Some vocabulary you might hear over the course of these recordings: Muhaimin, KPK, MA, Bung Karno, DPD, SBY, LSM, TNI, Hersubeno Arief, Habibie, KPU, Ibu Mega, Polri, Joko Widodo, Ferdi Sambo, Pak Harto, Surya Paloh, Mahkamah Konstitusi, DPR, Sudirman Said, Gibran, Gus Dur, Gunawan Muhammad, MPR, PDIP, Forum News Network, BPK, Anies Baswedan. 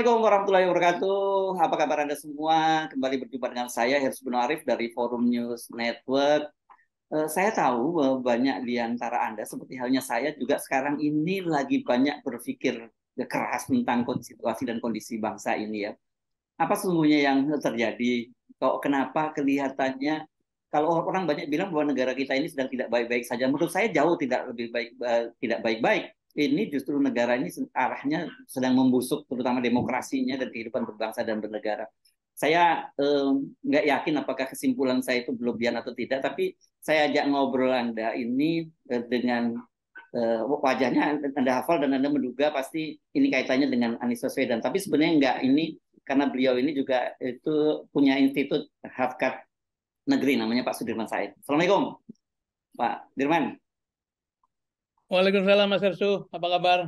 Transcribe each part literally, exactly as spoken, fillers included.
Assalamualaikum warahmatullahi wabarakatuh. Apa kabar Anda semua? Kembali berjumpa dengan saya, Hersubeno Arief dari Forum News Network. Uh, saya tahu bahwa banyak di antara Anda, seperti halnya saya juga sekarang ini lagi banyak berpikir keras tentang situasi dan kondisi bangsa ini ya. Apa sesungguhnya yang terjadi? Kok kenapa kelihatannya kalau orang banyak bilang bahwa negara kita ini sedang tidak baik-baik saja, menurut saya jauh tidak lebih baik uh, tidak baik-baik. Ini justru negara ini arahnya sedang membusuk, terutama demokrasinya dan kehidupan berbangsa dan bernegara. Saya nggak eh, yakin apakah kesimpulan saya itu berlebihan atau tidak, tapi saya ajak ngobrol Anda ini eh, dengan eh, wajahnya Anda hafal dan Anda menduga pasti ini kaitannya dengan Anies Baswedan. Tapi sebenarnya nggak, ini karena beliau ini juga itu punya institut harkat negeri namanya Pak Sudirman Said. Assalamualaikum, Pak Dirman. Waalaikumsalam Mas Hersu, apa kabar?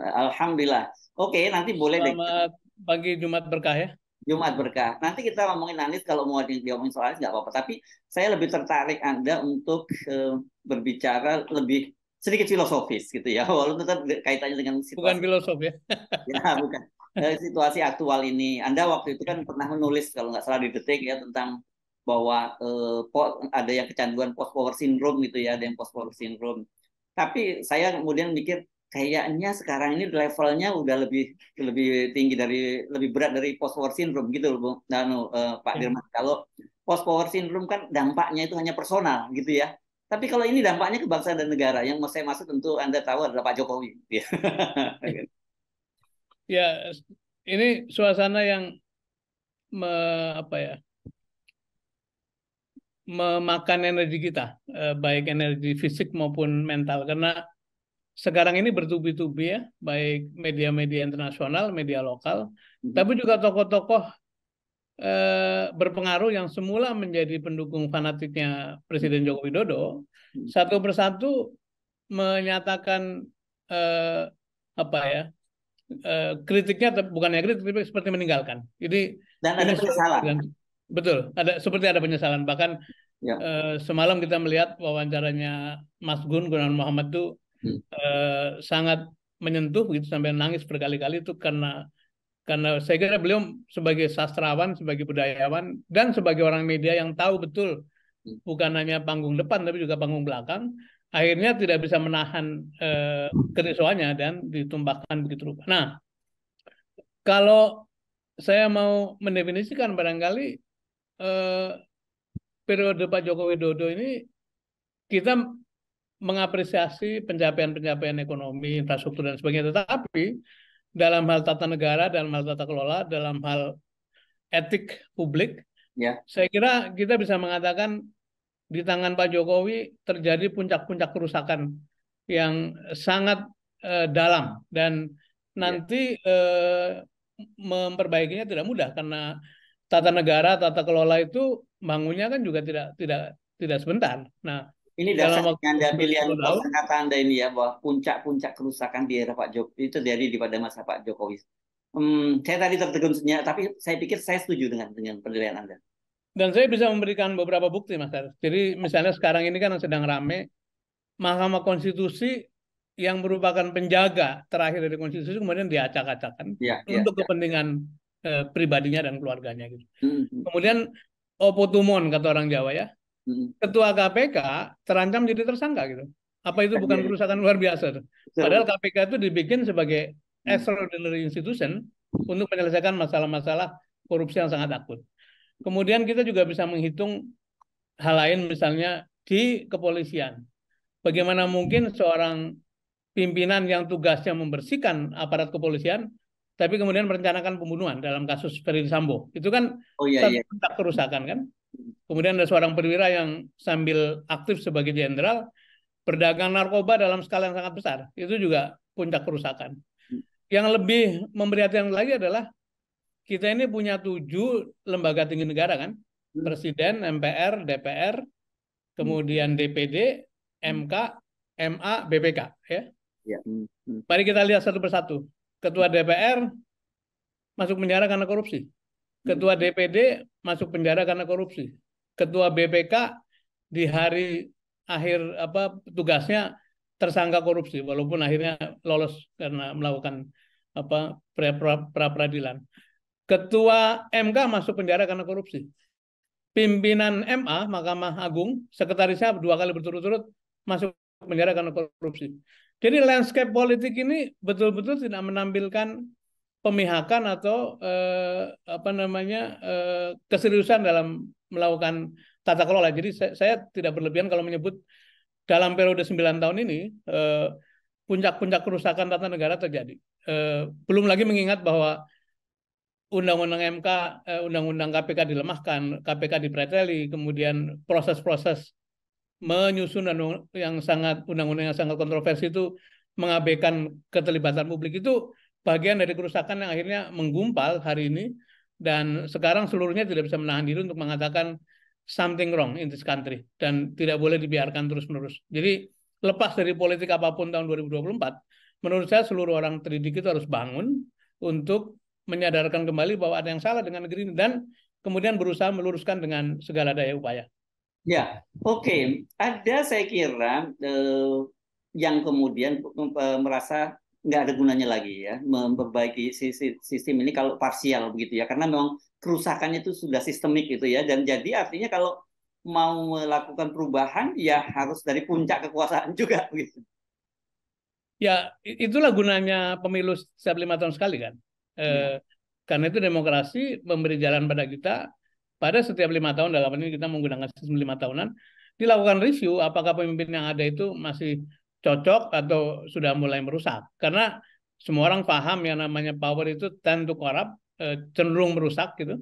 Alhamdulillah. Oke, nanti boleh deh. Selamat pagi Jumat berkah ya. Jumat berkah. Nanti kita ngomongin Anies, kalau mau diomongin soal Anies nggak apa-apa. Tapi saya lebih tertarik Anda untuk eh, berbicara lebih sedikit filosofis gitu ya. Walaupun tetap kaitannya dengan situasi. Bukan filosof ya? Ya, bukan. Situasi aktual ini. Anda waktu itu kan pernah menulis, kalau nggak salah di Detik ya, tentang bahwa eh, ada yang kecanduan post-power syndrome gitu ya. Ada yang post-power syndrome. Tapi saya kemudian mikir kayaknya sekarang ini levelnya udah lebih lebih tinggi dari lebih berat dari post power syndrome gitu loh, nah, no, eh, Pak Dirman. Hmm. Kalau post power syndrome kan dampaknya itu hanya personal gitu ya. Tapi kalau ini dampaknya ke bangsa dan negara. Yang mau saya maksud tentu Anda tahu adalah Pak Jokowi. Ya, ini suasana yang me, apa ya? memakan energi kita, baik energi fisik maupun mental. Karena sekarang ini bertubi-tubi ya, baik media-media internasional, media lokal, hmm. tapi juga tokoh-tokoh eh, berpengaruh yang semula menjadi pendukung fanatiknya Presiden Joko Widodo, hmm. satu persatu menyatakan eh, apa ya, eh, kritiknya, bukannya kritik, tapi seperti meninggalkan. Jadi, dan ada penyesalan. Betul, ada seperti ada penyesalan. Bahkan ya. eh, semalam kita melihat wawancaranya Mas Gun, Gunawan Muhammad itu hmm. eh, sangat menyentuh gitu, sampai nangis berkali-kali itu karena karena saya kira beliau sebagai sastrawan, sebagai budayawan, dan sebagai orang media yang tahu betul hmm. bukan hanya panggung depan tapi juga panggung belakang, akhirnya tidak bisa menahan eh, kerisauannya dan ditumpahkan begitu rupa. Nah, kalau saya mau mendefinisikan barangkali Uh, periode Pak Joko Widodo ini kita mengapresiasi pencapaian-pencapaian ekonomi, infrastruktur dan sebagainya, tetapi dalam hal tata negara, dalam hal tata kelola, dalam hal etik publik, ya. Saya kira kita bisa mengatakan di tangan Pak Jokowi terjadi puncak-puncak kerusakan yang sangat uh, dalam dan nanti ya. uh, memperbaikinya tidak mudah karena tata negara, tata kelola itu bangunnya kan juga tidak tidak tidak sebentar. Nah, ini dalam waktu pilihan kata Anda ini ya, bahwa puncak-puncak kerusakan di era Pak Jokowi itu dari pada masa Pak Jokowi. Hmm, saya tadi tertegun senyap, tapi saya pikir saya setuju dengan dengan penilaian Anda. Dan saya bisa memberikan beberapa bukti, Mas Arif. Jadi misalnya sekarang ini kan sedang rame Mahkamah Konstitusi yang merupakan penjaga terakhir dari konstitusi kemudian diacak-acakan ya, untuk ya, kepentingan ya. pribadinya dan keluarganya gitu. Mm-hmm. Kemudian opo tumon kata orang Jawa ya. Mm-hmm. Ketua K P K terancam jadi tersangka gitu. Apa itu bukan kerusakan luar biasa? Tuh? Padahal K P K itu dibikin sebagai mm-hmm. extraordinary institution untuk menyelesaikan masalah-masalah korupsi yang sangat akut. Kemudian kita juga bisa menghitung hal lain misalnya di kepolisian. Bagaimana mungkin seorang pimpinan yang tugasnya membersihkan aparat kepolisian tapi kemudian merencanakan pembunuhan dalam kasus Ferdi Sambo. Itu kan oh, iya, iya. tak kerusakan kan. Kemudian ada seorang perwira yang sambil aktif sebagai jenderal berdagang narkoba dalam skala yang sangat besar. Itu juga puncak kerusakan. Yang lebih memprihatinkan lagi adalah kita ini punya tujuh lembaga tinggi negara kan. Presiden, M P R, D P R, kemudian D P D, M K, M A, B P K ya. Ya. Mari kita lihat satu persatu. Ketua D P R masuk penjara karena korupsi. Ketua D P D masuk penjara karena korupsi. Ketua B P K di hari akhir apa tugasnya tersangka korupsi, walaupun akhirnya lolos karena melakukan apa pra peradilan. Ketua M K masuk penjara karena korupsi. Pimpinan M A, Mahkamah Agung, sekretarisnya dua kali berturut-turut masuk penjara karena korupsi. Jadi landscape politik ini betul-betul tidak menampilkan pemihakan atau eh, apa namanya eh, keseriusan dalam melakukan tata kelola. Jadi saya, saya tidak berlebihan kalau menyebut dalam periode sembilan tahun ini eh, puncak-puncak kerusakan tata negara terjadi. Eh, belum lagi mengingat bahwa Undang-undang M K, Undang-undang K P K dilemahkan, K P K dipreteli, kemudian proses-proses menyusun yang sangat undang-undang yang sangat kontroversi itu mengabaikan keterlibatan publik, itu bagian dari kerusakan yang akhirnya menggumpal hari ini, dan sekarang seluruhnya tidak bisa menahan diri untuk mengatakan something wrong in this country, dan tidak boleh dibiarkan terus-menerus. Jadi lepas dari politik apapun tahun dua ribu dua puluh empat, menurut saya seluruh orang terdidik itu harus bangun untuk menyadarkan kembali bahwa ada yang salah dengan negeri ini, dan kemudian berusaha meluruskan dengan segala daya upaya. Ya, oke. Okay. Ada saya kira eh, yang kemudian eh, merasa nggak ada gunanya lagi ya memperbaiki sistem ini kalau parsial begitu ya, karena memang kerusakannya itu sudah sistemik gitu ya, dan jadi artinya kalau mau melakukan perubahan ya harus dari puncak kekuasaan juga begitu. Ya, itulah gunanya pemilu setiap lima tahun sekali kan. Eh, ya. Karena itu demokrasi memberi jalan pada kita pada setiap lima tahun, dalam ini kita menggunakan sistem lima tahunan, dilakukan review apakah pemimpin yang ada itu masih cocok atau sudah mulai merusak. Karena semua orang paham yang namanya power itu tend to corrupt, eh, cenderung merusak gitu.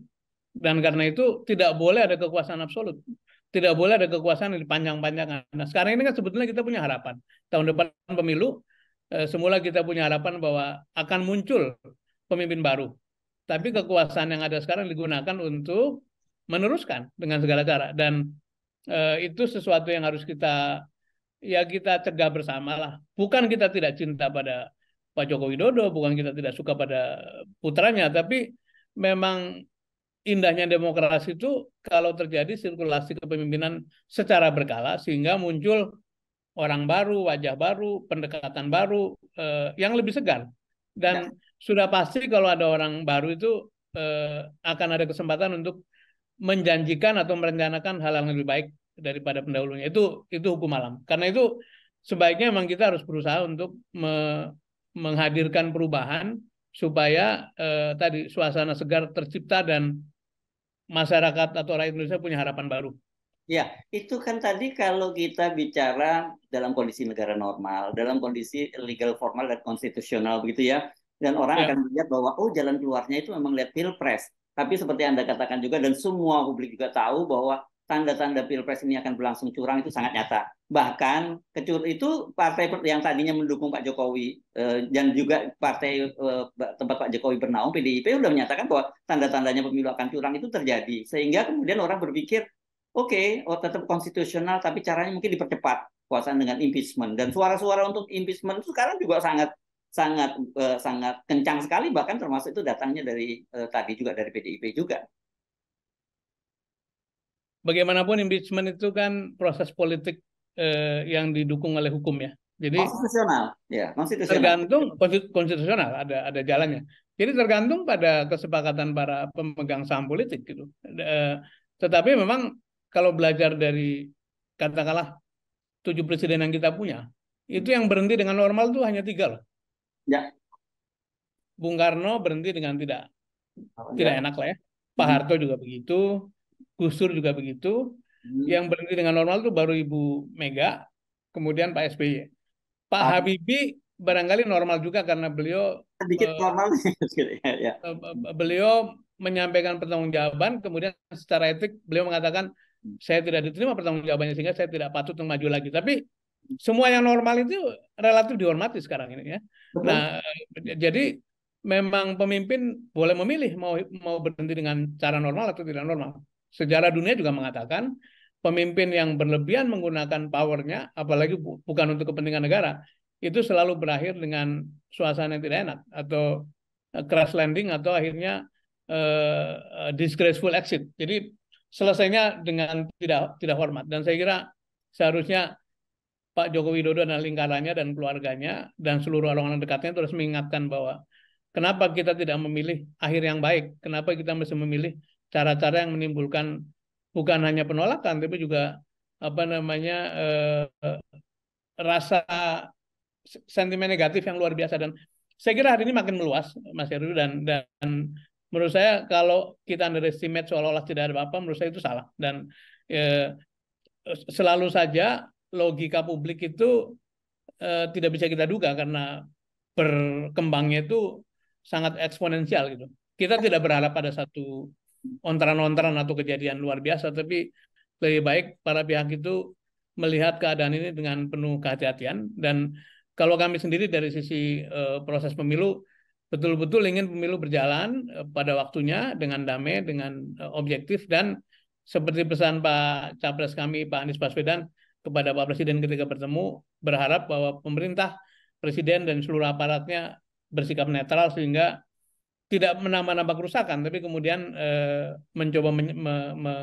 Dan karena itu tidak boleh ada kekuasaan absolut, tidak boleh ada kekuasaan yang dipanjang-panjangkan. Nah sekarang ini kan sebetulnya kita punya harapan tahun depan pemilu, eh, semula kita punya harapan bahwa akan muncul pemimpin baru. Tapi kekuasaan yang ada sekarang digunakan untuk meneruskan dengan segala cara, dan e, itu sesuatu yang harus kita ya kita cegah bersamalah. Bukan kita tidak cinta pada Pak Joko Widodo, bukan kita tidak suka pada putranya, tapi memang indahnya demokrasi itu kalau terjadi sirkulasi kepemimpinan secara berkala sehingga muncul orang baru, wajah baru, pendekatan baru e, yang lebih segar. Dan nah, sudah pasti kalau ada orang baru itu eh, akan ada kesempatan untuk menjanjikan atau merencanakan hal yang lebih baik daripada pendahulunya. Itu itu hukum alam. Karena itu sebaiknya memang kita harus berusaha untuk me menghadirkan perubahan supaya eh, tadi suasana segar tercipta dan masyarakat atau rakyat Indonesia punya harapan baru. Ya, itu kan tadi kalau kita bicara dalam kondisi negara normal, dalam kondisi legal formal dan konstitusional begitu ya. Dan orang ya. akan melihat bahwa oh jalan keluarnya itu memang lihat pilpres. Tapi seperti Anda katakan juga, dan semua publik juga tahu bahwa tanda-tanda pilpres ini akan berlangsung curang itu sangat nyata. Bahkan kecur itu partai yang tadinya mendukung Pak Jokowi eh, dan juga partai eh, tempat Pak Jokowi bernaung, P D I P, sudah menyatakan bahwa tanda-tandanya pemilu akan curang itu terjadi. Sehingga kemudian orang berpikir, Oke, okay, oh, tetap konstitusional, tapi caranya mungkin dipercepat kekuasaan dengan impeachment. Dan suara-suara untuk impeachment itu sekarang juga sangat, sangat, eh, sangat kencang sekali. Bahkan termasuk itu datangnya dari eh, tadi juga dari P D I P juga. Bagaimanapun impeachment itu kan proses politik eh, yang didukung oleh hukum ya. Jadi konstitusional, ya konstitusional. Tergantung konstitusional ada ada jalannya. Jadi tergantung pada kesepakatan para pemegang saham politik gitu. Eh, tetapi memang kalau belajar dari katakanlah tujuh presiden yang kita punya, itu yang berhenti dengan normal itu hanya tiga loh. Ya. Bung Karno berhenti dengan tidak oh, tidak ya. enak lah ya. Pak Harto juga begitu, Gus Dur juga begitu. Hmm. Yang berhenti dengan normal itu baru Ibu Mega, kemudian Pak S B Y. Pak ah. Habibie barangkali normal juga karena beliau sedikit uh, normal. ya. Beliau menyampaikan pertanggungjawaban, kemudian secara etik beliau mengatakan saya tidak diterima pertanggungjawabannya sehingga saya tidak patut untuk maju lagi. Tapi semua yang normal itu relatif dihormati sekarang ini ya. Betul. Nah, jadi memang pemimpin boleh memilih mau mau berhenti dengan cara normal atau tidak normal. Sejarah dunia juga mengatakan pemimpin yang berlebihan menggunakan powernya, apalagi bu bukan untuk kepentingan negara, itu selalu berakhir dengan suasana yang tidak enak atau crash landing atau akhirnya eh, disgraceful exit. Jadi selesainya dengan tidak tidak hormat, dan saya kira seharusnya Pak Joko Widodo dan lingkarannya dan keluarganya dan seluruh orang-orang dekatnya terus mengingatkan bahwa Kenapa kita tidak memilih akhir yang baik? Kenapa kita mesti memilih cara-cara yang menimbulkan bukan hanya penolakan, tapi juga apa namanya eh, rasa sentimen negatif yang luar biasa. Dan saya kira hari ini makin meluas, Mas Heru, dan dan menurut saya kalau kita underestimate seolah-olah tidak ada apa-apa, menurut saya itu salah. Dan eh, selalu saja logika publik itu eh, tidak bisa kita duga karena berkembangnya itu sangat eksponensial gitu. Kita tidak berharap pada satu ontran-ontran atau kejadian luar biasa, tapi lebih baik para pihak itu melihat keadaan ini dengan penuh kehati-hatian. Dan kalau kami sendiri dari sisi uh, proses pemilu, betul-betul ingin pemilu berjalan uh, pada waktunya dengan damai, dengan uh, objektif, dan seperti pesan Pak Capres kami, Pak Anies Baswedan, kepada Pak Presiden ketika bertemu, berharap bahwa pemerintah, Presiden, dan seluruh aparatnya bersikap netral sehingga tidak menambah-nambah kerusakan, tapi kemudian eh, mencoba men me me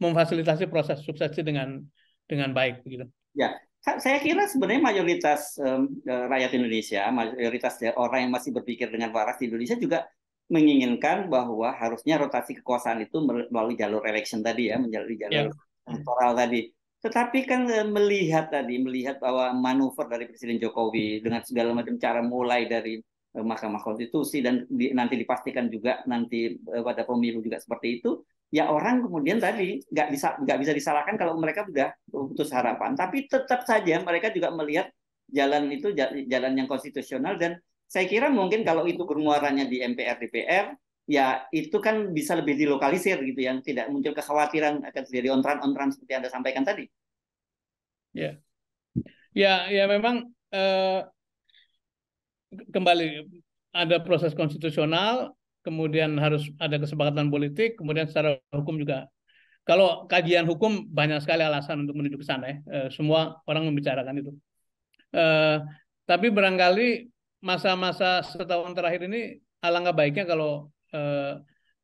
memfasilitasi proses suksesi dengan dengan baik, begitu. Ya, saya kira sebenarnya mayoritas um, rakyat Indonesia, mayoritas orang yang masih berpikir dengan waras di Indonesia juga menginginkan bahwa harusnya rotasi kekuasaan itu melalui jalur election tadi ya, melalui jalur elektoral ya. tadi. Tetapi kan melihat tadi, melihat bahwa manuver dari Presiden Jokowi dengan segala macam cara, mulai dari Mahkamah Konstitusi dan di, nanti dipastikan juga nanti uh, pada pemilu juga seperti itu, ya orang kemudian tadi nggak bisa nggak bisa disalahkan kalau mereka sudah putus harapan, tapi tetap saja mereka juga melihat jalan itu jalan yang konstitusional. Dan saya kira mungkin kalau itu bermuaranya di M P R D P R, ya itu kan bisa lebih dilokalisir gitu, yang tidak muncul kekhawatiran akan terjadi ontran-ontran seperti yang Anda sampaikan tadi. Ya, ya, ya memang. Uh... Kembali, ada proses konstitusional, kemudian harus ada kesepakatan politik, kemudian secara hukum juga. Kalau kajian hukum, banyak sekali alasan untuk menuju ke sana ya. E, semua orang membicarakan itu. E, tapi barangkali masa-masa setahun terakhir ini, alangkah baiknya kalau e,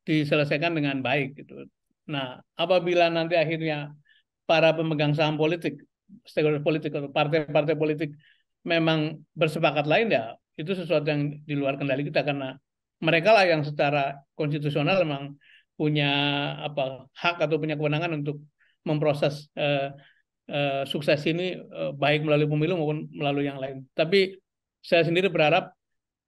diselesaikan dengan baik gitu. Nah, apabila nanti akhirnya para pemegang saham politik, stakeholder politik, atau partai-partai politik memang bersepakat lain, ya itu sesuatu yang di luar kendali kita, karena mereka lah yang secara konstitusional memang punya apa hak atau punya kewenangan untuk memproses eh, eh, sukses ini eh, baik melalui pemilu maupun melalui yang lain. Tapi saya sendiri berharap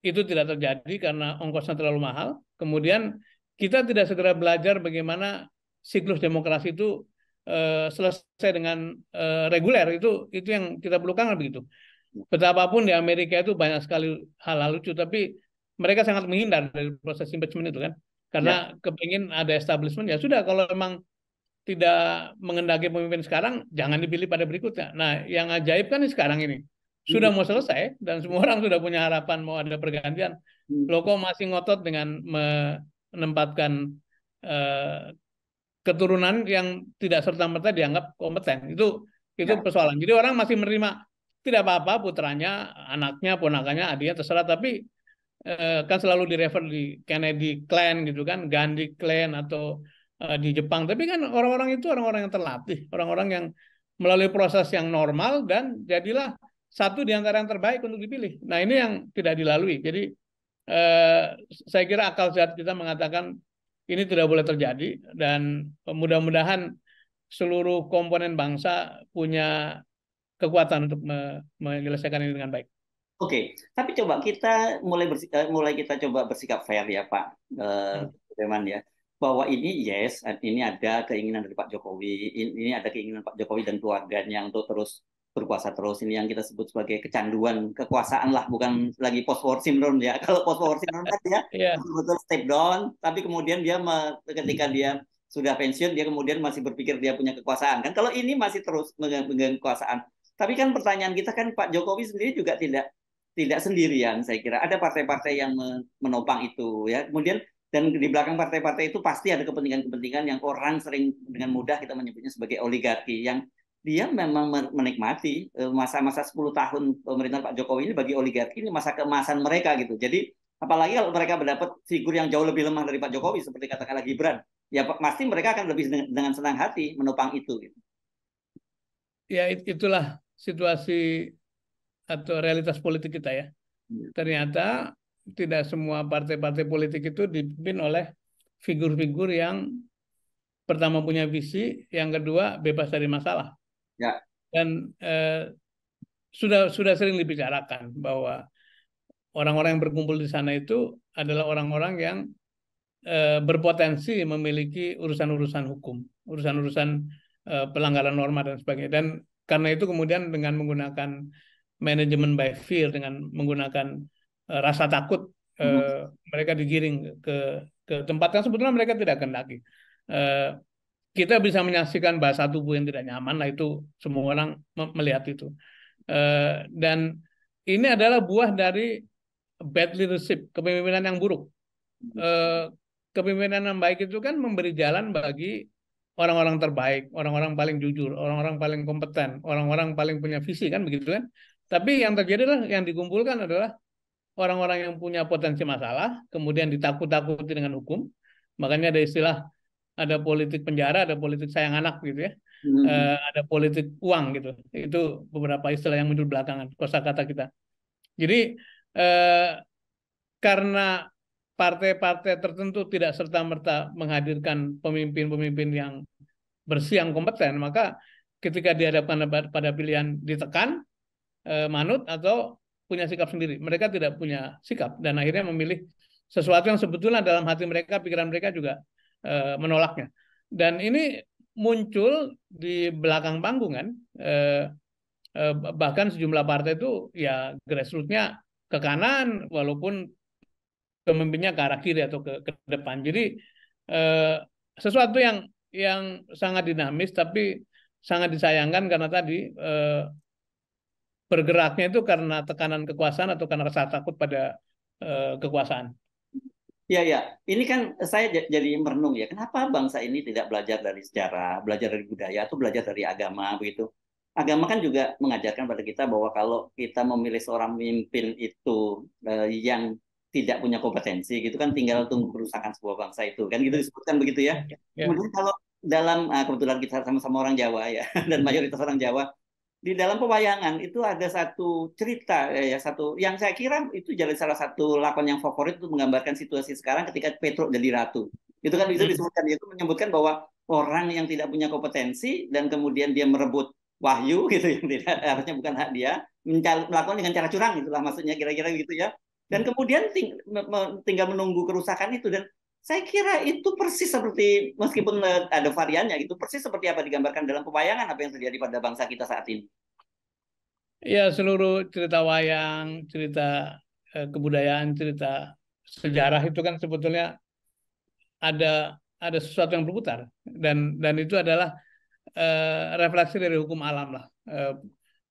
itu tidak terjadi karena ongkosnya terlalu mahal. Kemudian kita tidak segera belajar bagaimana siklus demokrasi itu eh, selesai dengan eh, reguler, itu itu yang kita perlukan begitu. Betapapun di Amerika itu banyak sekali hal-hal lucu, tapi mereka sangat menghindar dari proses impeachment itu kan, karena ya. Kepingin ada establishment. Ya sudah, kalau memang tidak mengendaki pemimpin sekarang, jangan dipilih pada berikutnya. Nah, yang ajaib kan sekarang ini sudah hmm. mau selesai dan semua orang sudah punya harapan mau ada pergantian. Hmm. Loh, kok masih ngotot dengan menempatkan eh, keturunan yang tidak serta-merta dianggap kompeten. Itu itu ya. Persoalan. Jadi orang masih menerima. Tidak apa-apa putranya, anaknya, ponakannya, adiknya, terserah. Tapi eh, kan selalu direfer di Kennedy clan gitu kan, Gandhi clan, atau eh, di Jepang. Tapi kan orang-orang itu orang-orang yang terlatih, orang-orang yang melalui proses yang normal, dan jadilah satu di antara yang terbaik untuk dipilih. Nah, ini yang tidak dilalui. Jadi eh, saya kira akal sehat kita mengatakan ini tidak boleh terjadi, dan mudah-mudahan seluruh komponen bangsa punya kekuatan untuk menyelesaikan ini dengan baik. Oke, okay. Tapi coba kita mulai mulai kita coba bersikap fair ya Pak Sudirman ya, bahwa ini yes, ini ada keinginan dari Pak Jokowi, ini ada keinginan Pak Jokowi dan keluarganya untuk terus berkuasa terus. Ini yang kita sebut sebagai kecanduan kekuasaan lah, bukan lagi post war syndrome ya. Kalau post war syndrome kan ya, yeah. betul-betul step down, tapi kemudian dia ketika dia sudah pensiun, dia kemudian masih berpikir dia punya kekuasaan kan. Kalau ini masih terus menggenggam kekuasaan. Tapi kan pertanyaan kita kan Pak Jokowi sendiri juga tidak tidak sendirian, saya kira ada partai-partai yang menopang itu ya. Kemudian dan di belakang partai-partai itu pasti ada kepentingan-kepentingan yang orang sering dengan mudah kita menyebutnya sebagai oligarki, yang dia memang menikmati masa-masa sepuluh tahun pemerintahan Pak Jokowi ini. Bagi oligarki ini masa keemasan mereka gitu. Jadi apalagi kalau mereka mendapat figur yang jauh lebih lemah dari Pak Jokowi seperti katakanlah Gibran, ya pasti mereka akan lebih dengan senang hati menopang itu gitu. Ya itulah situasi atau realitas politik kita ya. Ternyata tidak semua partai-partai politik itu dipimpin oleh figur-figur yang pertama punya visi, yang kedua bebas dari masalah. Ya. Dan eh, sudah sudah sering dibicarakan bahwa orang-orang yang berkumpul di sana itu adalah orang-orang yang eh, berpotensi memiliki urusan-urusan hukum, urusan-urusan eh, pelanggaran norma dan sebagainya. Dan karena itu kemudian dengan menggunakan manajemen by fear, dengan menggunakan rasa takut, hmm. eh, mereka digiring ke, ke tempat yang sebetulnya mereka tidak kehendaki. Eh, kita bisa menyaksikan bahasa tubuh yang tidak nyaman, lah itu semua orang melihat itu. Eh, dan ini adalah buah dari bad leadership, kepemimpinan yang buruk. Eh, kepemimpinan yang baik itu kan memberi jalan bagi orang-orang terbaik, orang-orang paling jujur, orang-orang paling kompeten, orang-orang paling punya visi, kan begitu kan? Tapi yang terjadi lah, yang dikumpulkan adalah orang-orang yang punya potensi masalah, kemudian ditakut-takuti dengan hukum. Makanya ada istilah, ada politik penjara, ada politik sayang anak gitu ya, hmm. e, ada politik uang gitu. Itu beberapa istilah yang muncul belakangan, kosakata kita. Jadi e, karena partai-partai tertentu tidak serta-merta menghadirkan pemimpin-pemimpin yang bersih, yang kompeten, maka ketika dihadapkan pada pilihan ditekan, e, manut atau punya sikap sendiri. Mereka tidak punya sikap dan akhirnya memilih sesuatu yang sebetulnya dalam hati mereka, pikiran mereka juga e, menolaknya. Dan ini muncul di belakang panggung kan, e, e, bahkan sejumlah partai itu ya grassroots-nya ke kanan walaupun pemimpinnya ke arah kiri atau ke, ke depan. Jadi e, sesuatu yang yang sangat dinamis tapi sangat disayangkan karena tadi e, bergeraknya itu karena tekanan kekuasaan atau karena rasa takut pada uh, kekuasaan. Iya, ya. Ini kan saya jadi merenung ya. Kenapa bangsa ini tidak belajar dari sejarah, belajar dari budaya, atau belajar dari agama begitu? Agama kan juga mengajarkan pada kita bahwa kalau kita memilih seorang pemimpin itu uh, yang tidak punya kompetensi, gitu kan tinggal tunggu kerusakan sebuah bangsa itu kan gitu disebutkan begitu ya. ya. Kemudian kalau dalam uh, kebetulan kita sama-sama orang Jawa ya dan mayoritas orang Jawa. Di dalam pewayangan itu ada satu cerita ya satu yang saya kira itu jadi salah satu lakon yang favorit itu menggambarkan situasi sekarang ketika Petruk jadi ratu. Itu kan itu disebutkan itu menyebutkan bahwa orang yang tidak punya kompetensi dan kemudian dia merebut wahyu gitu yang tidak harusnya bukan hak dia, melakukan dengan cara curang itulah maksudnya kira-kira gitu ya. Dan kemudian ting tinggal menunggu kerusakan itu dan saya kira itu persis seperti, meskipun ada variannya, itu persis seperti apa digambarkan dalam pewayangan apa yang terjadi pada bangsa kita saat ini. Ya, seluruh cerita wayang, cerita eh, kebudayaan, cerita sejarah itu kan sebetulnya ada ada sesuatu yang berputar. Dan dan itu adalah eh, refleksi dari hukum alam lah. Eh,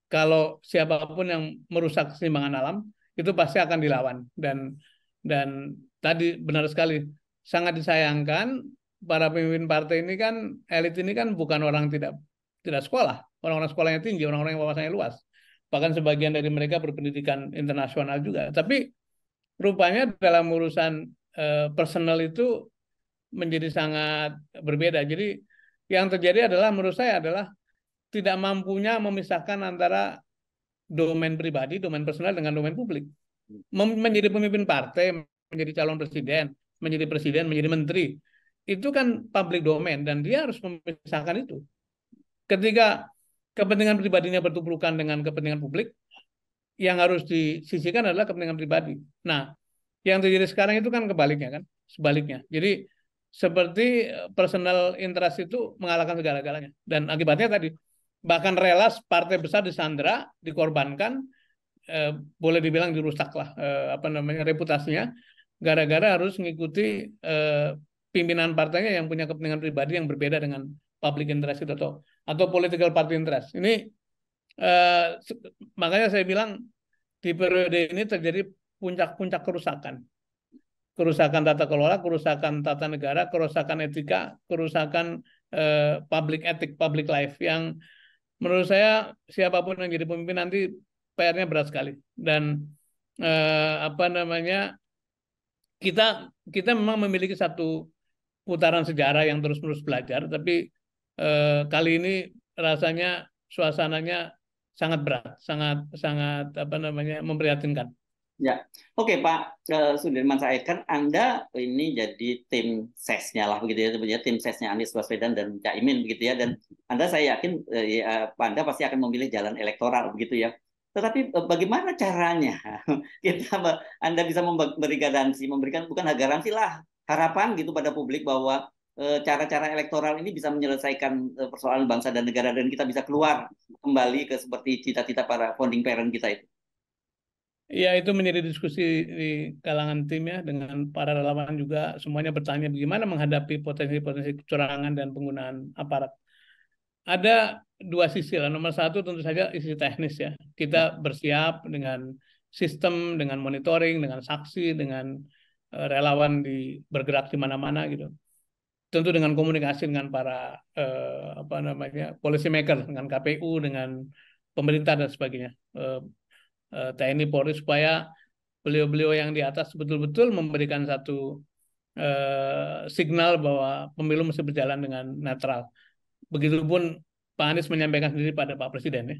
kalau siapapun yang merusak keseimbangan alam, itu pasti akan dilawan. Dan dan tadi benar sekali, sangat disayangkan para pemimpin partai ini kan elit ini kan bukan orang tidak tidak sekolah, orang-orang sekolahnya tinggi, orang-orang yang wawasannya luas, bahkan sebagian dari mereka berpendidikan internasional juga, tapi rupanya dalam urusan eh, personal itu menjadi sangat berbeda. Jadi yang terjadi adalah menurut saya adalah tidak mampunya memisahkan antara domain pribadi, domain personal dengan domain publik. Mem- menjadi pemimpin partai, menjadi calon presiden, menjadi presiden, menjadi menteri, itu kan public domain dan dia harus memisahkan itu. Ketika kepentingan pribadinya bertubrukan dengan kepentingan publik, yang harus disisihkan adalah kepentingan pribadi. Nah, yang terjadi sekarang itu kan kebaliknya kan, sebaliknya. Jadi seperti personal interest itu mengalahkan segala-galanya. Dan akibatnya tadi, bahkan rela partai besar disandra, dikorbankan, eh, boleh dibilang dirusaklah eh, apa namanya reputasinya, gara-gara harus mengikuti uh, pimpinan partainya yang punya kepentingan pribadi yang berbeda dengan public interest itu atau atau political party interest. Ini uh, makanya saya bilang di periode ini terjadi puncak-puncak kerusakan. Kerusakan tata kelola, kerusakan tata negara, kerusakan etika, kerusakan uh, public ethic, public life yang menurut saya siapapun yang jadi pemimpin nanti P R-nya berat sekali. Dan uh, apa namanya Kita kita memang memiliki satu putaran sejarah yang terus-menerus belajar, tapi eh, kali ini rasanya suasananya sangat berat, sangat sangat apa namanya memprihatinkan. Ya, oke Pak eh, Sudirman Said, kan Anda ini jadi tim sesnya lah begitu ya, sebenarnya tim sesnya Anies Baswedan dan Cak Imin begitu ya, dan Anda saya yakin eh, ya, Anda pasti akan memilih jalan elektoral begitu ya. Tetapi eh, bagaimana caranya kita Anda bisa memberi garansi, memberikan bukan garansi lah, harapan gitu pada publik bahwa cara-cara eh, elektoral ini bisa menyelesaikan eh, persoalan bangsa dan negara dan kita bisa keluar kembali ke seperti cita-cita para founding parent kita itu. Ya, itu menjadi diskusi di kalangan tim ya, dengan para relawan juga semuanya bertanya bagaimana menghadapi potensi-potensi kecurangan dan penggunaan aparat. Ada dua sisi lah. Nomor satu tentu saja sisi teknis ya. Kita bersiap dengan sistem, dengan monitoring, dengan saksi, dengan relawan di bergerak di mana-mana gitu. Tentu dengan komunikasi dengan para eh, apa namanya policy maker, dengan K P U, dengan pemerintah dan sebagainya. Eh, T N I Polri supaya beliau-beliau yang di atas betul-betul memberikan satu eh, signal bahwa pemilu mesti berjalan dengan netral. Begitupun Pak Anies menyampaikan sendiri pada Pak Presiden ya.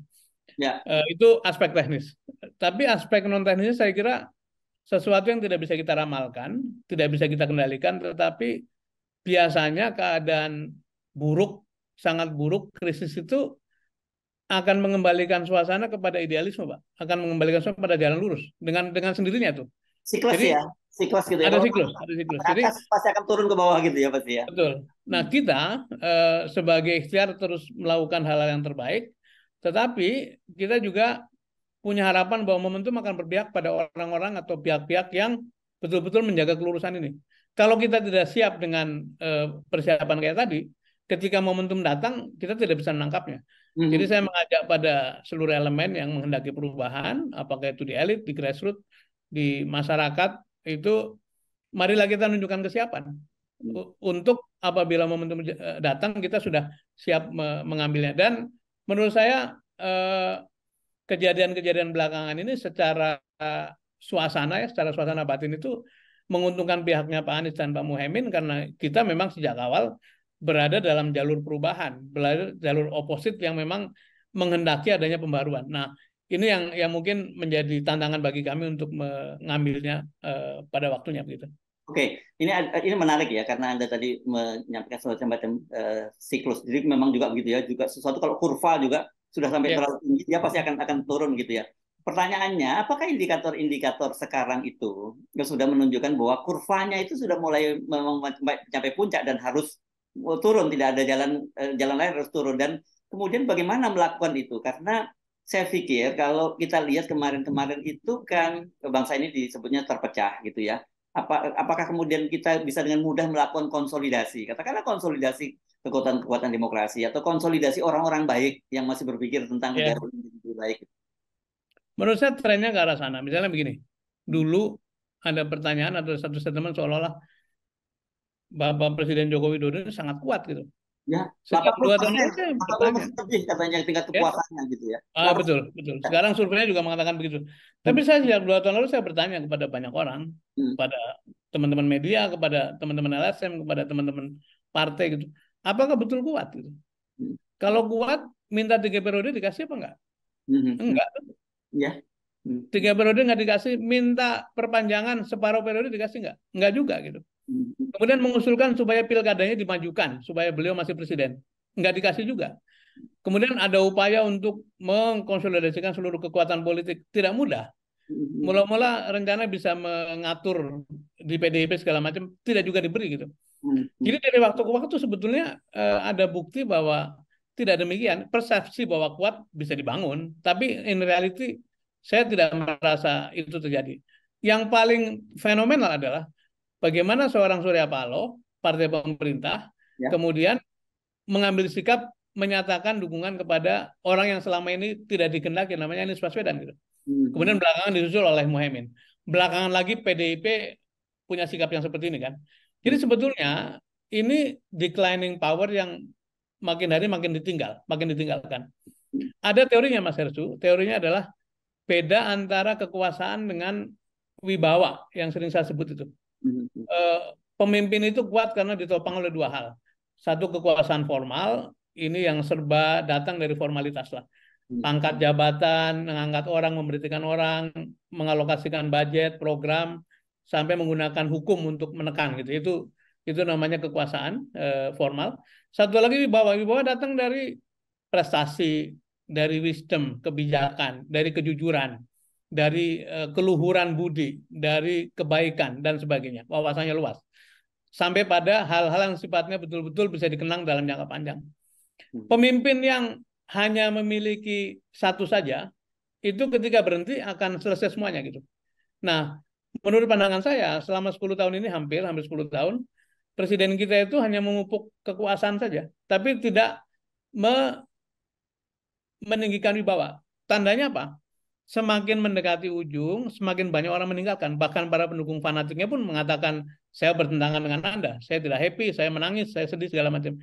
Ya. Eh, itu aspek teknis. Tapi aspek non teknisnya saya kira sesuatu yang tidak bisa kita ramalkan, tidak bisa kita kendalikan, tetapi biasanya keadaan buruk, sangat buruk, krisis itu akan mengembalikan suasana kepada idealisme, Pak. Akan mengembalikan suasana pada jalan lurus dengan dengan sendirinya tuh. Siklus Jadi, ya, siklus gitu. Ada ya. siklus, ada siklus. Jadi pasti akan turun ke bawah gitu ya pasti ya. Betul. Nah kita eh, sebagai ikhtiar terus melakukan hal-hal yang terbaik, tetapi kita juga punya harapan bahwa momentum akan berpihak pada orang-orang atau pihak-pihak yang betul-betul menjaga kelurusan ini. Kalau kita tidak siap dengan eh, persiapan kayak tadi, ketika momentum datang kita tidak bisa menangkapnya. Mm-hmm. Jadi saya mengajak pada seluruh elemen yang menghendaki perubahan, apakah itu di elit, di grassroots, di masyarakat, itu marilah kita menunjukkan kesiapan. Untuk apabila momentum datang, kita sudah siap mengambilnya. Dan menurut saya kejadian-kejadian belakangan ini secara suasana, ya, secara suasana batin itu menguntungkan pihaknya Pak Anies dan Pak Muhaimin, karena kita memang sejak awal berada dalam jalur perubahan, jalur oposit yang memang menghendaki adanya pembaruan. Nah, ini yang yang mungkin menjadi tantangan bagi kami untuk mengambilnya eh, pada waktunya begitu. Oke, ini ini menarik ya, karena Anda tadi menyampaikan soal macam eh, siklus. Jadi memang juga begitu ya, juga sesuatu kalau kurva juga sudah sampai ya. terlalu tinggi, dia pasti akan akan turun gitu ya. Pertanyaannya, apakah indikator-indikator sekarang itu sudah menunjukkan bahwa kurvanya itu sudah mulai memang mencapai puncak dan harus turun, tidak ada jalan jalan lain, harus turun? Dan kemudian bagaimana melakukan itu, karena saya pikir kalau kita lihat kemarin-kemarin itu kan bangsa ini disebutnya terpecah gitu ya. Apa, apakah kemudian kita bisa dengan mudah melakukan konsolidasi, katakanlah konsolidasi kekuatan-kekuatan demokrasi atau konsolidasi orang-orang baik yang masih berpikir tentang negara ini lebih baik? Menurut saya trennya ke arah sana. Misalnya begini, dulu ada pertanyaan atau satu statement seolah-olah Bapak Presiden Joko Widodo itu sangat kuat gitu. Ya, delapan puluh persen lebih katanya tingkat kepuasannya ya. gitu ya. Ah, betul, betul. Sekarang surveinya juga mengatakan begitu. Tapi hmm. saya sejak dua tahun lalu saya bertanya kepada banyak orang, hmm. kepada teman-teman media, kepada teman-teman L S M, kepada teman-teman partai gitu. Apakah betul kuat gitu? Hmm. Kalau kuat, minta tiga periode dikasih apa enggak? Hmm. Enggak. Ya. Hmm. Tiga periode enggak dikasih, minta perpanjangan separuh periode dikasih enggak? Enggak juga gitu. Kemudian mengusulkan supaya pilkadanya dimajukan, supaya beliau masih presiden. Nggak dikasih juga. Kemudian ada upaya untuk mengkonsolidasikan seluruh kekuatan politik. Tidak mudah. Mula-mula rencana bisa mengatur di P D I P segala macam, tidak juga diberi gitu. Jadi dari waktu ke waktu sebetulnya eh, ada bukti bahwa tidak demikian. Persepsi bahwa kuat bisa dibangun, tapi in reality saya tidak merasa itu terjadi. Yang paling fenomenal adalah bagaimana seorang Surya Paloh, partai pemerintah, ya. kemudian mengambil sikap menyatakan dukungan kepada orang yang selama ini tidak dikendaki, namanya Anies Baswedan gitu. Hmm. Kemudian belakangan disusul oleh Muhaimin. Belakangan lagi P D I P punya sikap yang seperti ini kan. Jadi sebetulnya ini declining power yang makin hari makin ditinggal, makin ditinggalkan. Ada teorinya Mas Hersu, teorinya adalah beda antara kekuasaan dengan wibawa yang sering saya sebut itu. Pemimpin itu kuat karena ditopang oleh dua hal. Satu, kekuasaan formal, ini yang serba datang dari formalitas lah. Angkat jabatan, mengangkat orang, memberhentikan orang, mengalokasikan budget, program, sampai menggunakan hukum untuk menekan gitu. Itu itu namanya kekuasaan eh, formal. Satu lagi wibawa, wibawa datang dari prestasi, dari wisdom, kebijakan, dari kejujuran, dari eh, keluhuran budi, dari kebaikan dan sebagainya. Wawasannya luas. Sampai pada hal-hal yang sifatnya betul-betul bisa dikenang dalam jangka panjang. Pemimpin yang hanya memiliki satu saja, itu ketika berhenti akan selesai semuanya gitu. Nah, menurut pandangan saya, selama sepuluh tahun ini, hampir hampir sepuluh tahun, presiden kita itu hanya memupuk kekuasaan saja, tapi tidak me meninggikan wibawa. Tandanya apa? Semakin mendekati ujung, semakin banyak orang meninggalkan. Bahkan para pendukung fanatiknya pun mengatakan, saya bertentangan dengan Anda, saya tidak happy, saya menangis, saya sedih, segala macam.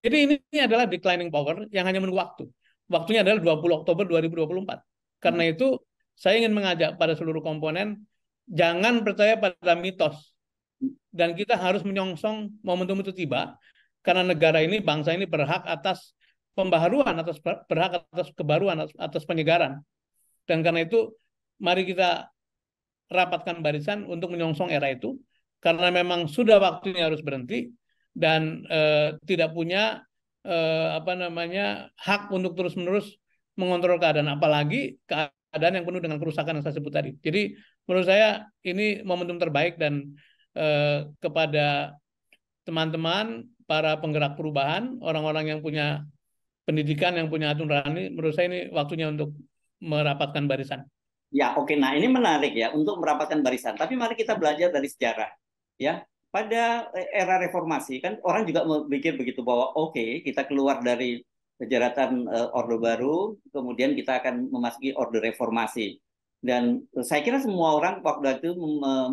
Jadi ini, ini adalah declining power yang hanya menunggu waktu. Waktunya adalah dua puluh Oktober dua ribu dua puluh empat. Karena itu, saya ingin mengajak pada seluruh komponen, jangan percaya pada mitos. Dan kita harus menyongsong momentum itu tiba, karena negara ini, bangsa ini berhak atas pembaharuan, atas berhak atas kebaruan, atas penyegaran. Dan karena itu, mari kita rapatkan barisan untuk menyongsong era itu, karena memang sudah waktunya harus berhenti, dan eh, tidak punya Eh, apa namanya hak untuk terus-menerus mengontrol keadaan, apalagi keadaan yang penuh dengan kerusakan yang saya sebut tadi. Jadi menurut saya ini momentum terbaik, dan eh, kepada teman-teman para penggerak perubahan, orang-orang yang punya pendidikan, yang punya hati nurani, menurut saya ini waktunya untuk merapatkan barisan. Ya, oke. Nah, ini menarik ya untuk merapatkan barisan. Tapi mari kita belajar dari sejarah ya. Pada era reformasi kan orang juga berpikir begitu, bahwa oke, okay, kita keluar dari jeratan uh, Orde Baru, kemudian kita akan memasuki Orde Reformasi. Dan saya kira semua orang waktu itu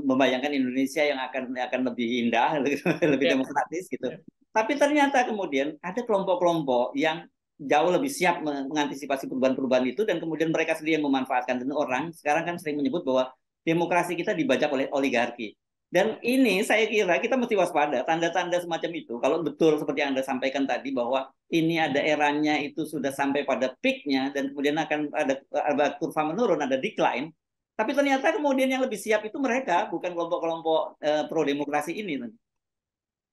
membayangkan Indonesia yang akan akan lebih indah, lebih yeah. demokratis gitu. Yeah. Tapi ternyata kemudian ada kelompok-kelompok yang jauh lebih siap mengantisipasi perubahan-perubahan itu, dan kemudian mereka sendiri yang memanfaatkan. Dan orang sekarang kan sering menyebut bahwa demokrasi kita dibajak oleh oligarki. Dan ini saya kira kita mesti waspada tanda-tanda semacam itu. Kalau betul seperti yang Anda sampaikan tadi, bahwa ini ada eranya itu sudah sampai pada peak-nya, dan kemudian akan ada, ada kurva menurun, ada decline. Tapi ternyata kemudian yang lebih siap itu mereka, bukan kelompok-kelompok eh, pro-demokrasi ini.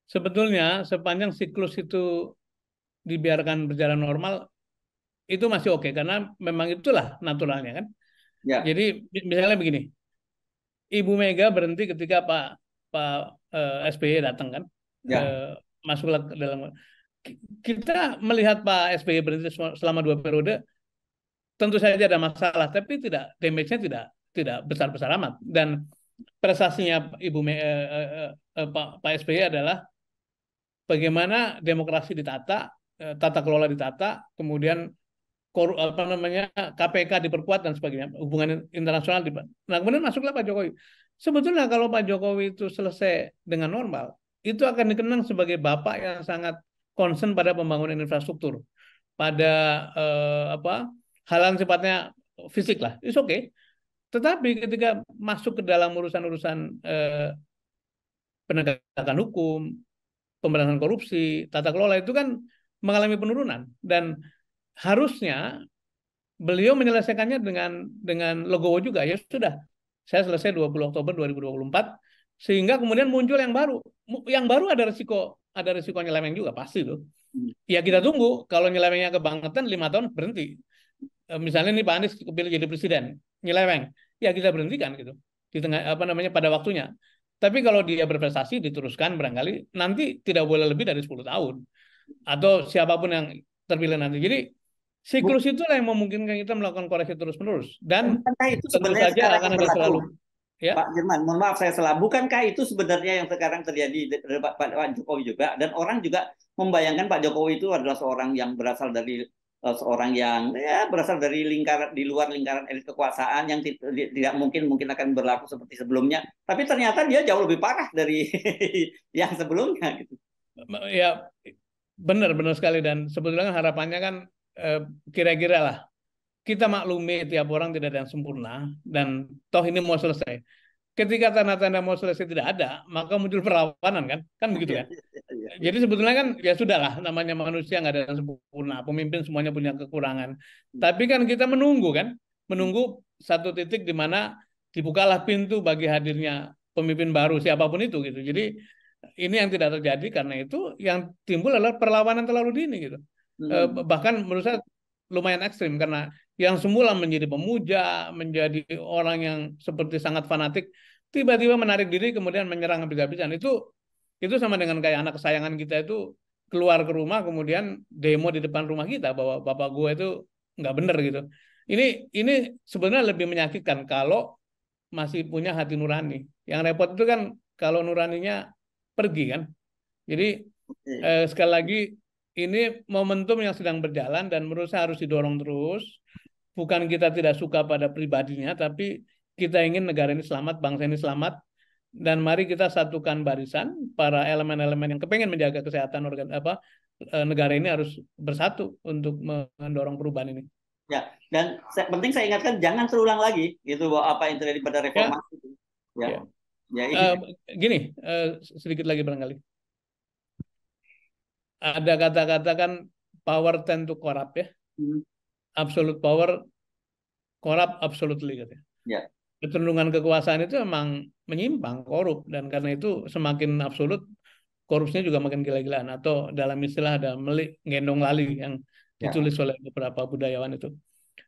Sebetulnya sepanjang siklus itu dibiarkan berjalan normal, itu masih oke, karena memang itulah naturalnya kan. Ya. Jadi misalnya begini, Ibu Mega berhenti ketika Pak Pak eh, S B Y datang kan, ya. eh, masuklah ke dalam. Kita melihat Pak S B Y berhenti selama dua periode, tentu saja ada masalah, tapi tidak damage-nya tidak tidak besar-besar amat. Dan prestasinya Ibu Mega, eh, eh, eh, Pak Pak S B Y adalah bagaimana demokrasi ditata, eh, tata kelola ditata, kemudian Koru, apa namanya K P K diperkuat dan sebagainya, hubungan internasional diperkuat. Nah kemudian masuklah Pak Jokowi. Sebetulnya kalau Pak Jokowi itu selesai dengan normal, itu akan dikenang sebagai bapak yang sangat concern pada pembangunan infrastruktur, pada eh, apa hal-hal sifatnya fisik lah, itu oke. Okay. Tetapi ketika masuk ke dalam urusan-urusan eh, penegakan hukum, pemberantasan korupsi, tata kelola, itu kan mengalami penurunan. Dan harusnya beliau menyelesaikannya dengan dengan legowo juga. Ya sudah, saya selesai dua puluh Oktober dua ribu dua puluh empat, sehingga kemudian muncul yang baru. Yang baru ada resiko, ada resiko nyeleneng juga pasti tuh. Ya kita tunggu, kalau nyelenengnya kebangetan lima tahun berhenti. Misalnya nih Pak Anies kepilih jadi presiden, nyeleng. Ya kita berhentikan gitu. Di tengah apa namanya pada waktunya. Tapi kalau dia berprestasi diteruskan barangkali nanti tidak boleh lebih dari sepuluh tahun. Atau siapapun yang terpilih nanti. Jadi siklus itulah yang memungkinkan kita melakukan koreksi terus-menerus, dan bukankah itu sebenarnya saja akan ada selalu. Ya? Pak Jerman, mohon maaf saya salah. Bukankah itu sebenarnya yang sekarang terjadi pada Pak Jokowi juga, dan orang juga membayangkan Pak Jokowi itu adalah seorang yang berasal dari uh, seorang yang ya berasal dari lingkaran di luar lingkaran elit kekuasaan yang tidak mungkin mungkin akan berlaku seperti sebelumnya. Tapi ternyata dia jauh lebih parah dari yang sebelumnya gitu. Ya benar-benar sekali, dan sebetulnya harapannya kan kira-kira lah kita maklumi tiap orang tidak ada yang sempurna, dan toh ini mau selesai. Ketika tanda-tanda mau selesai tidak ada, maka muncul perlawanan kan, kan begitu kan. Jadi sebetulnya kan ya sudahlah, namanya manusia nggak ada yang sempurna, pemimpin semuanya punya kekurangan. Tapi kan kita menunggu kan, menunggu satu titik di mana dibukalah pintu bagi hadirnya pemimpin baru siapapun itu gitu. Jadi ini yang tidak terjadi, karena itu yang timbul adalah perlawanan terlalu dini gitu. Hmm. Bahkan menurut saya lumayan ekstrim, karena yang semula menjadi pemuja, menjadi orang yang seperti sangat fanatik, tiba-tiba menarik diri kemudian menyerang habis-habisan. Itu itu sama dengan kayak anak kesayangan kita itu keluar ke rumah kemudian demo di depan rumah kita bahwa bapak gue itu nggak bener gitu. Ini ini sebenarnya lebih menyakitkan kalau masih punya hati nurani. Yang repot itu kan kalau nuraninya pergi kan. Jadi eh, sekali lagi ini momentum yang sedang berjalan dan menurut saya harus didorong terus. Bukan kita tidak suka pada pribadinya, tapi kita ingin negara ini selamat, bangsa ini selamat. Dan mari kita satukan barisan para elemen-elemen yang kepengen menjaga kesehatan organ apa negara ini harus bersatu untuk mendorong perubahan ini. Ya, dan penting saya ingatkan jangan terulang lagi gitu bahwa apa yang terjadi pada reformasi. Ya. Ya. Ya. Ya, uh, gini, uh, sedikit lagi barangkali. Ada kata-kata kan power tend to corrupt ya. Hmm. Absolute power corrupt absolutely gitu. Ya. Kecenderungan kekuasaan itu memang menyimpang, korup, dan karena itu semakin absolut korupsinya juga makin gila-gilaan, atau dalam istilah ada melik gendong lali yang ditulis oleh beberapa budayawan itu.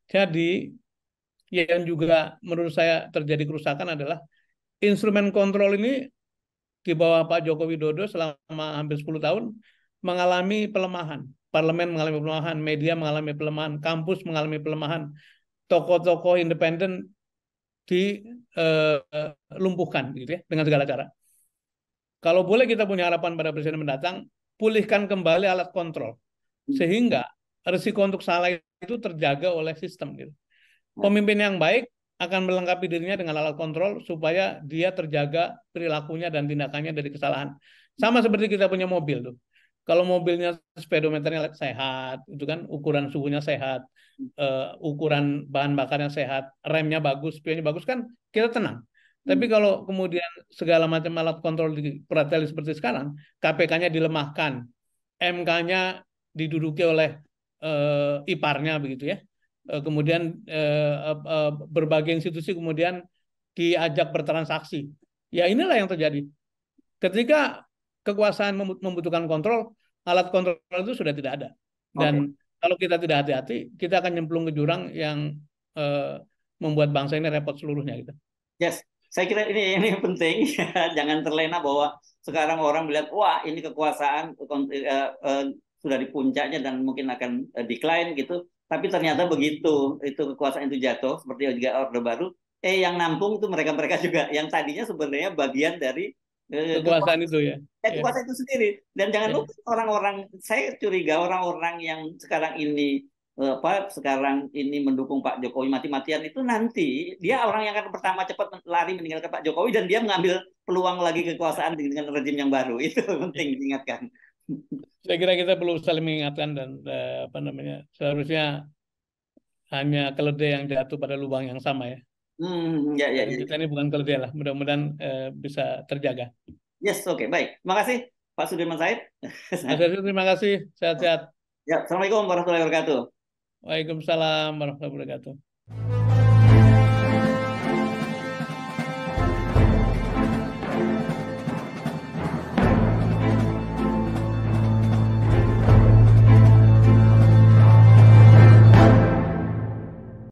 Jadi yang juga menurut saya terjadi kerusakan adalah instrumen kontrol ini di bawah Pak Joko Widodo selama hampir sepuluh tahun mengalami pelemahan. Parlemen mengalami pelemahan, media mengalami pelemahan, kampus mengalami pelemahan, tokoh-tokoh independen dilumpuhkan gitu ya, dengan segala cara. Kalau boleh kita punya harapan pada presiden mendatang, pulihkan kembali alat kontrol sehingga risiko untuk salah itu terjaga oleh sistem gitu. Pemimpin yang baik akan melengkapi dirinya dengan alat kontrol supaya dia terjaga perilakunya dan tindakannya dari kesalahan. Sama seperti kita punya mobil tuh. Kalau mobilnya speedometernya sehat, itu kan ukuran suhunya sehat, uh, ukuran bahan bakarnya sehat, remnya bagus, spionnya bagus kan kita tenang. Hmm. Tapi kalau kemudian segala macam alat kontrol diperateli seperti sekarang, K P K-nya dilemahkan, M K-nya diduduki oleh Uh, iparnya begitu ya, uh, kemudian uh, uh, berbagai institusi kemudian diajak bertransaksi. Ya inilah yang terjadi. Ketika kekuasaan membutuhkan kontrol, alat kontrol itu sudah tidak ada. Dan okay. Kalau kita tidak hati-hati, kita akan nyemplung ke jurang yang uh, membuat bangsa ini repot seluruhnya gitu. Yes, saya kira ini ini penting. Jangan terlena bahwa sekarang orang bilang wah ini kekuasaan uh, uh, sudah di puncaknya dan mungkin akan decline gitu, tapi ternyata begitu itu kekuasaan itu jatuh seperti juga Orde Baru, eh yang nampung itu mereka-mereka juga yang tadinya sebenarnya bagian dari eh, kekuasaan, kekuasaan itu ya, ya kekuasaan ya. Itu sendiri. Dan jangan ya. Lupa orang-orang, saya curiga orang-orang yang sekarang ini apa sekarang ini mendukung Pak Jokowi mati-matian itu nanti dia orang yang akan pertama cepat lari meninggalkan Pak Jokowi dan dia mengambil peluang lagi kekuasaan dengan rejim yang baru. Itu penting diingatkan. Saya kira kita perlu saling mengingatkan dan uh, apa namanya seharusnya hanya keledai yang jatuh pada lubang yang sama ya. Hmm, ya, ya, ya. Kita ini bukan keledai lah, mudah-mudahan uh, bisa terjaga. Yes, oke, okay, baik. Terima kasih Pak Sudirman Said. Terima kasih, sehat-sehat. Ya, assalamualaikum warahmatullahi wabarakatuh. Waalaikumsalam warahmatullahi wabarakatuh.